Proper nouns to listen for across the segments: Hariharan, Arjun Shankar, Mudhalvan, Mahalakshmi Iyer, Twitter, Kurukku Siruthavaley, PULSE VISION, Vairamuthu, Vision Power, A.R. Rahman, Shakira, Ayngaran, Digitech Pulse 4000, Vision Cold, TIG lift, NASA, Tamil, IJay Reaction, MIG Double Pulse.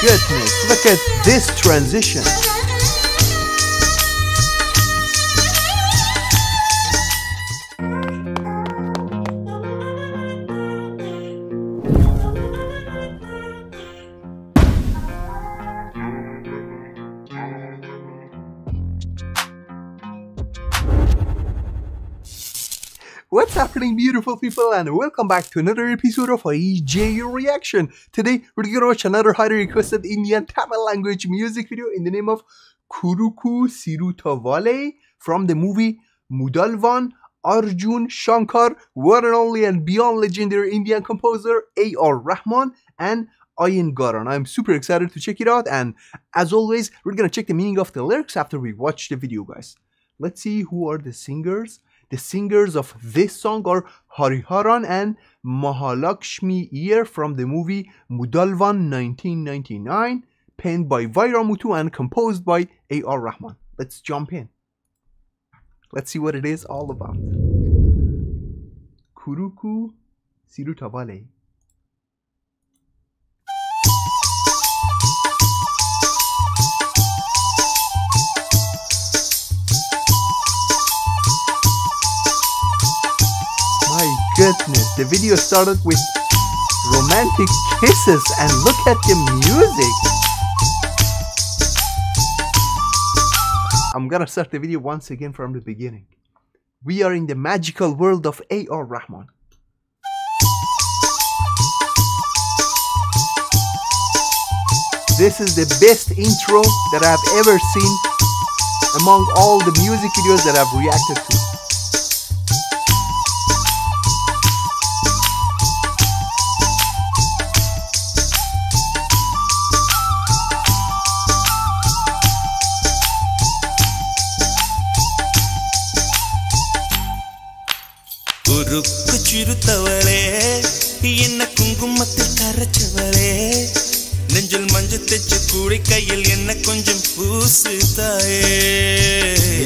goodness, look at this transition. What's happening, beautiful people, and welcome back to another episode of IJay Reaction. Today we're gonna watch another highly requested Indian Tamil language music video in the name of Kurukku Siruthavaley from the movie Mudhalvan. Arjun Shankar, one and only and beyond legendary Indian composer A.R. Rahman and Ayngaran. I'm super excited to check it out, and as always we're gonna check the meaning of the lyrics after we watch the video, guys. Let's see who are the singers. The singers of this song are Hariharan and Mahalakshmi Iyer from the movie Mudhalvan 1999, penned by Vairamuthu and composed by A.R. Rahman. Let's jump in. Let's see what it is all about. Kurukku Siruthavaley. Goodness, the video started with romantic kisses and look at the music. I'm gonna start the video once again from the beginning. We are in the magical world of A.R. Rahman. This is the best intro that I've ever seen among all the music videos that I've reacted to. Kurukku Siruthavaley, enna kungumathil karachavale, nenjil manju thechu koodi kaiyil enna konjam poosuthaye,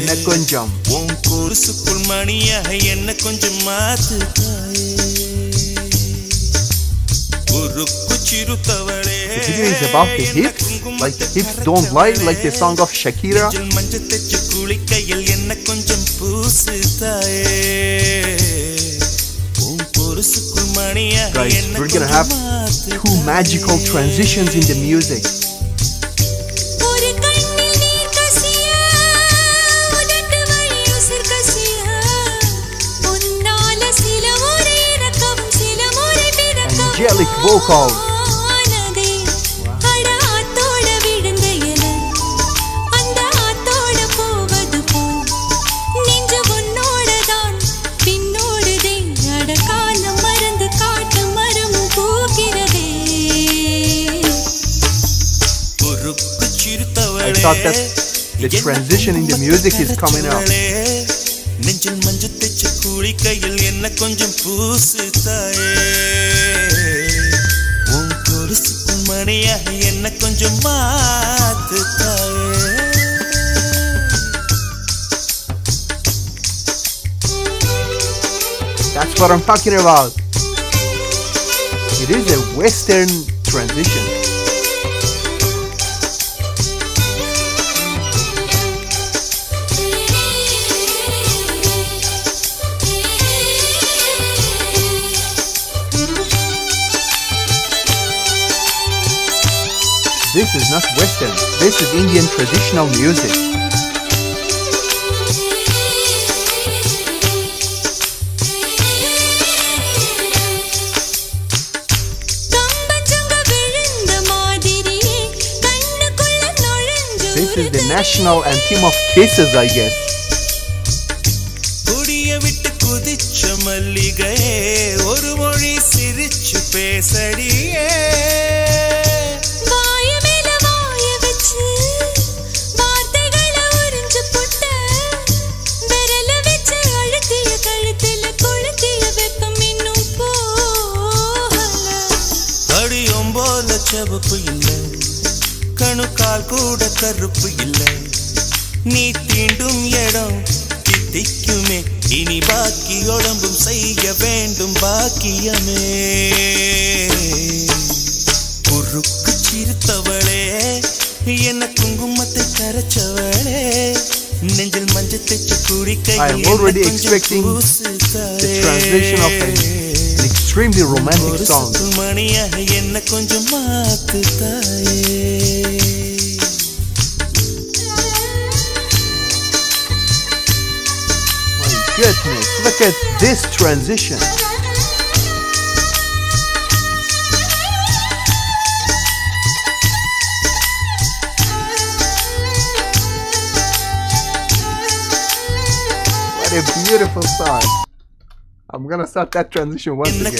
enna konjam on kurusukul maniyaga enna konjam maathuthaye. Kurukku Siruthavaley. The video is about the hips, like the hips don't lie, like the song of Shakira. Nenjil manju thechu koodi kaiyil enna konjam poosuthaye. Guys, we're gonna have two magical transitions in the music. Angelic vocals. I thought that the transition in the music is coming up. That's what I'm talking about. It is a Western transition. This is not Western, this is Indian traditional music. This is the national anthem of kisses, I guess. I am already expecting the translation of an extremely romantic song. My goodness, look at this transition. A beautiful song. I'm gonna start that transition once again. My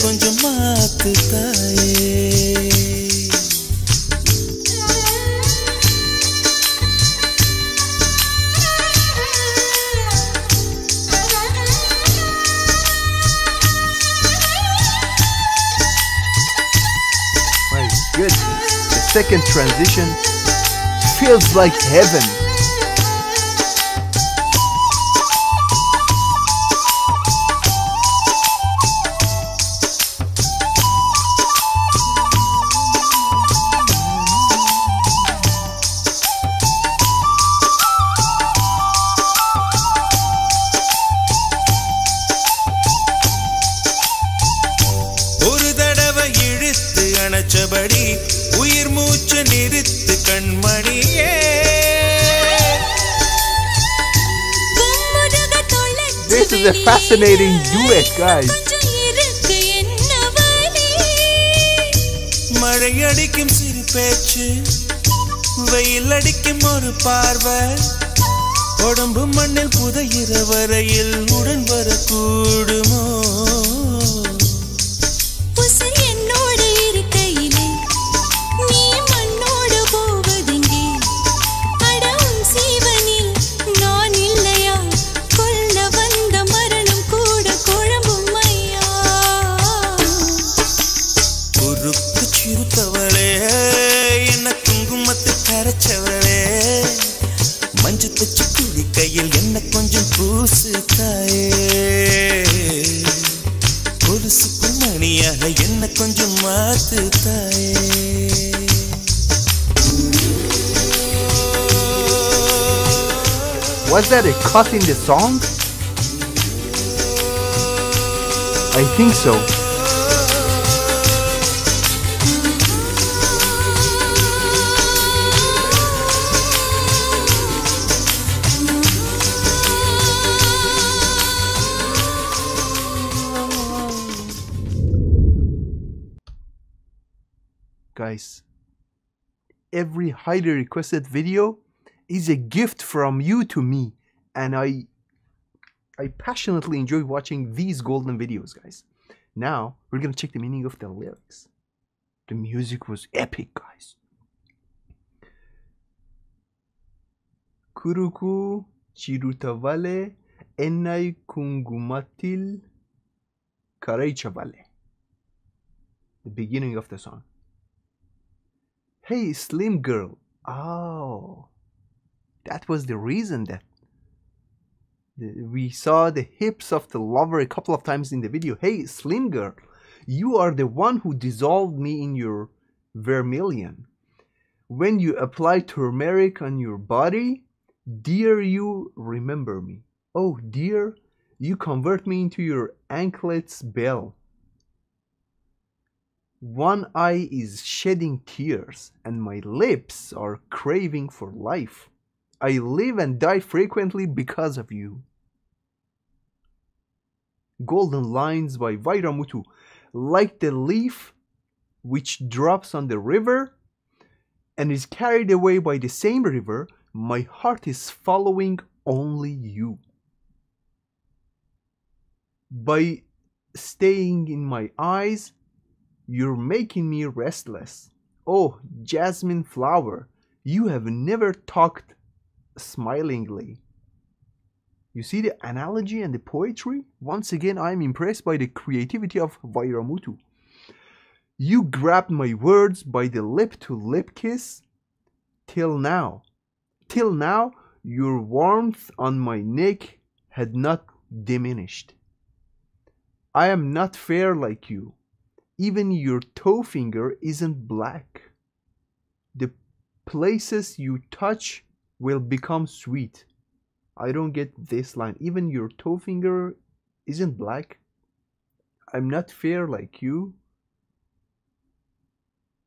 goodness, the second transition feels like heaven. This is a fascinating duet, guys. Was that a cut in the song? I think so. Guys, every highly requested video is a gift from you to me, and I passionately enjoy watching these golden videos, guys. Now we're gonna check the meaning of the lyrics. The music was epic, guys. Kurukku Siruthavaley ennai kungumatil karaichavaley. The beginning of the song. Hey, slim girl. Oh, that was the reason that we saw the hips of the lover a couple of times in the video. Hey, slim girl, you are the one who dissolved me in your vermilion. When you apply turmeric on your body, dear, you remember me. Oh, dear, you convert me into your anklet's bell. One eye is shedding tears, and my lips are craving for life. I live and die frequently because of you. Golden Lines by Vairamuthu. Like the leaf which drops on the river and is carried away by the same river, my heart is following only you. By staying in my eyes, you're making me restless. Oh, jasmine flower, you have never talked smilingly. You see the analogy and the poetry? Once again, I am impressed by the creativity of Vairamuthu. You grabbed my words by the lip-to-lip kiss. Till now. Till now, your warmth on my neck had not diminished. I am not fair like you. Even your toe finger isn't black. The places you touch will become sweet. I don't get this line. Even your toe finger isn't black. I'm not fair like you.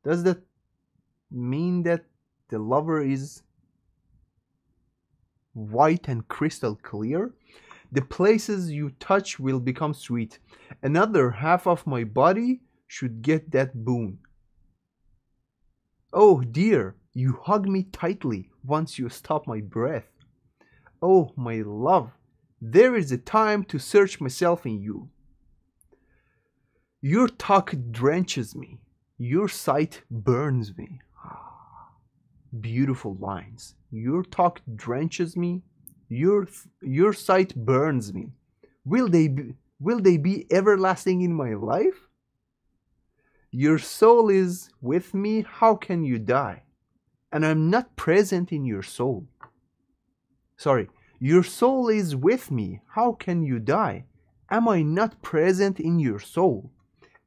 Does that mean that the lover is white and crystal clear? The places you touch will become sweet. Another half of my body should get that boon. Oh dear, you hug me tightly once you stop my breath. Oh my love, there is a time to search myself in you. Your talk drenches me. Your sight burns me. Beautiful lines. Your talk drenches me. Your sight burns me. Will they be everlasting in my life? Your soul is with me. How can you die? And I'm not present in your soul. Sorry. Your soul is with me. How can you die? Am I not present in your soul?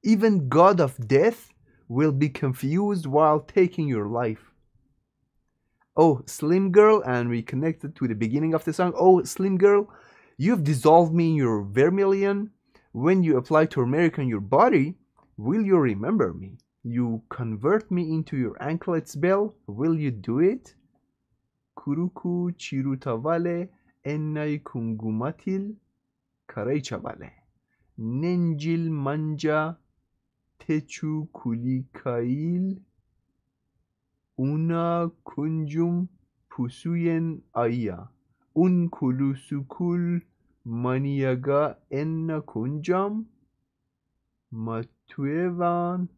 Even God of death will be confused while taking your life. Oh, Slim Girl, and we connected to the beginning of the song. Oh, Slim Girl, you've dissolved me in your vermilion. When you apply turmeric on your body, will you remember me? You convert me into your anklet's bell. Will you do it? Kurukku Siruthavaley ennai kungumatil karaychavale. Nenjil manja techu kulikail una kunjum pusuyen aya un kulusukul maniaga enna kunjam matuevan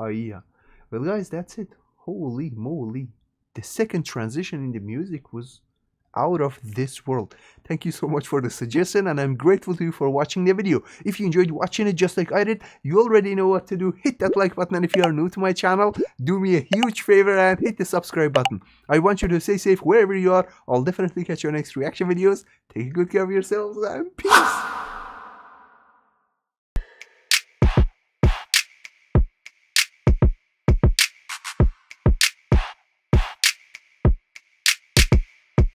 aya. Well guys, that's it. Holy moly, the second transition in the music was out of this world. Thank you so much for the suggestion, and I'm grateful to you for watching the video. If you enjoyed watching it just like I did, you already know what to do. Hit that like button, and if you are new to my channel, do me a huge favor and hit the subscribe button. I want you to stay safe wherever you are. I'll definitely catch your next reaction videos. Take good care of yourselves, and peace.